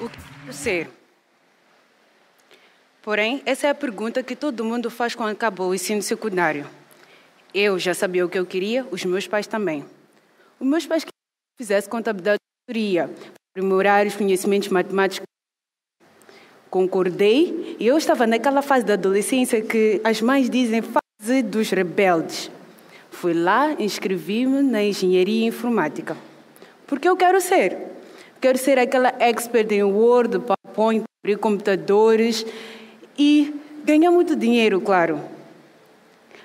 O que é ser? Porém, essa é a pergunta que todo mundo faz quando acabou o ensino secundário. Eu já sabia o que eu queria, os meus pais também. Os meus pais queriam que eu fizesse contabilidade e auditoria, aprimorar os conhecimentos matemáticos. Concordei e eu estava naquela fase da adolescência que as mães dizem fase dos rebeldes. Fui lá, inscrevi-me na engenharia informática. Porque eu quero ser. Quero ser aquela expert em Word, PowerPoint, abrir computadores e ganhar muito dinheiro, claro.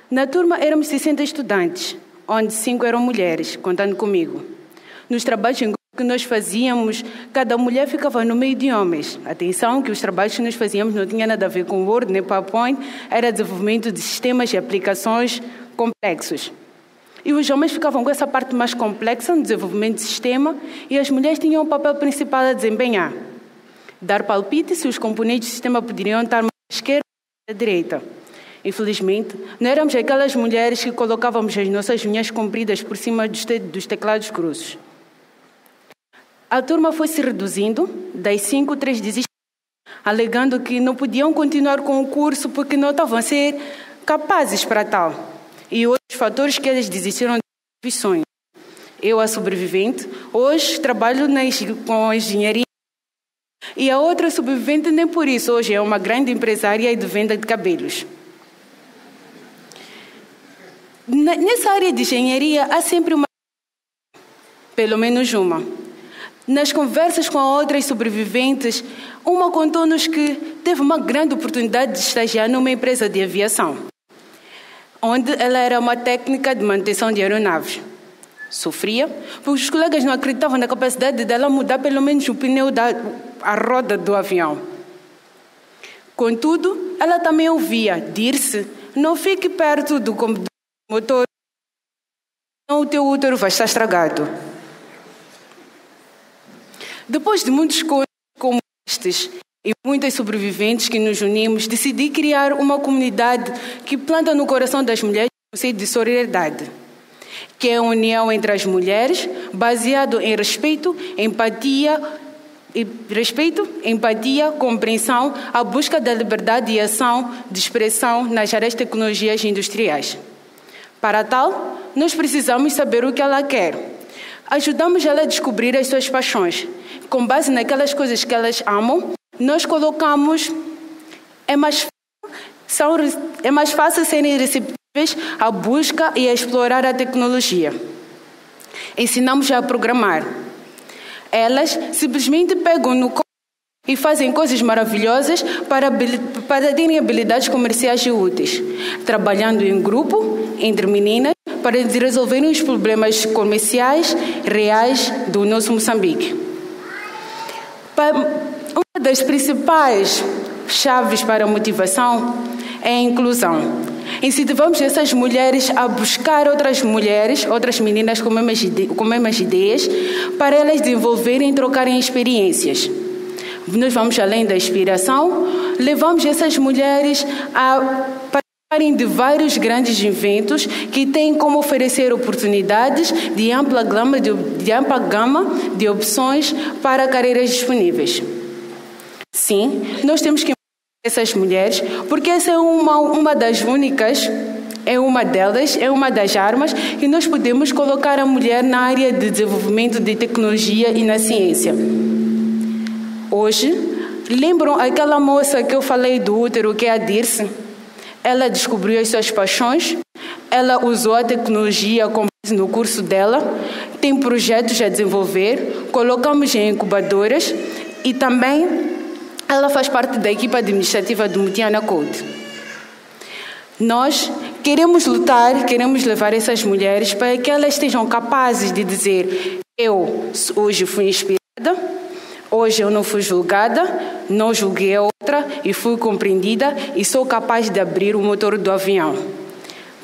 Na turma éramos 60 estudantes, onde 5 eram mulheres, contando comigo. Nos trabalhos em que nós fazíamos, cada mulher ficava no meio de homens. Atenção, que os trabalhos que nós fazíamos não tinha nada a ver com Word nem PowerPoint, era desenvolvimento de sistemas e aplicações complexos. E os homens ficavam com essa parte mais complexa no desenvolvimento de sistema e as mulheres tinham o papel principal a desempenhar. Dar palpite se os componentes do sistema poderiam estar mais à esquerda ou à direita. Infelizmente, não éramos aquelas mulheres que colocávamos as nossas unhas compridas por cima dos teclados cruzos. A turma foi se reduzindo, das 5, 3 desistiram, alegando que não podiam continuar com o curso porque não estavam a ser capazes para tal. E outros fatores que eles desistiram de profissões. Eu, a sobrevivente, hoje trabalho com engenharia e a outra sobrevivente nem por isso. Hoje é uma grande empresária de venda de cabelos. Nessa área de engenharia há sempre uma... pelo menos uma. Nas conversas com outras sobreviventes, uma contou-nos que teve uma grande oportunidade de estagiar numa empresa de aviação, onde ela era uma técnica de manutenção de aeronaves. Sofria, porque os colegas não acreditavam na capacidade dela mudar pelo menos o pneu a roda do avião. Contudo, ela também ouvia dir-se, não fique perto do motor, senão o teu útero vai estar estragado. Depois de muitos casos como estes e muitas sobreviventes que nos unimos, decidi criar uma comunidade que planta no coração das mulheres o conceito de solidariedade, que é a união entre as mulheres, baseado em respeito, empatia, compreensão, a busca da liberdade e ação de expressão nas áreas de tecnologias industriais. Para tal, nós precisamos saber o que ela quer. Ajudamos ela a descobrir as suas paixões. Com base naquelas coisas que elas amam, nós colocamos... É mais fácil serem receptíveis à busca e a explorar a tecnologia. Ensinamos-a a programar. Elas simplesmente pegam no código e fazem coisas maravilhosas para terem habilidades comerciais e úteis, trabalhando em grupo, entre meninas, para resolverem os problemas comerciais reais do nosso Moçambique. Uma das principais chaves para a motivação é a inclusão. Incentivamos essas mulheres a buscar outras mulheres, outras meninas com mesmas ideias, para elas desenvolverem e trocarem experiências. Nós vamos além da inspiração, levamos essas mulheres a participarem de vários grandes eventos que têm como oferecer oportunidades de ampla gama de opções para carreiras disponíveis. Sim, nós temos que empoderar essas mulheres, porque essa é uma das armas que nós podemos colocar a mulher na área de desenvolvimento de tecnologia e na ciência. Hoje, lembram aquela moça que eu falei do útero, que é a Dirce? Ela descobriu as suas paixões, ela usou a tecnologia como no curso dela, tem projetos a desenvolver, colocamos em incubadoras e também ela faz parte da equipe administrativa do Mutiana Code. Nós queremos lutar, queremos levar essas mulheres para que elas estejam capazes de dizer: eu hoje fui inspirada, hoje eu não fui julgada, não julguei a outra e fui compreendida e sou capaz de abrir o motor do avião.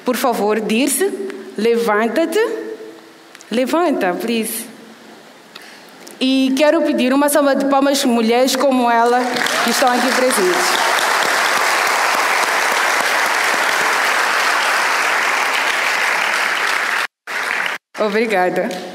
Por favor, Dirce, levanta-te. Levanta, please. E quero pedir uma salva de palmas para mulheres como ela que estão aqui presentes. Obrigada.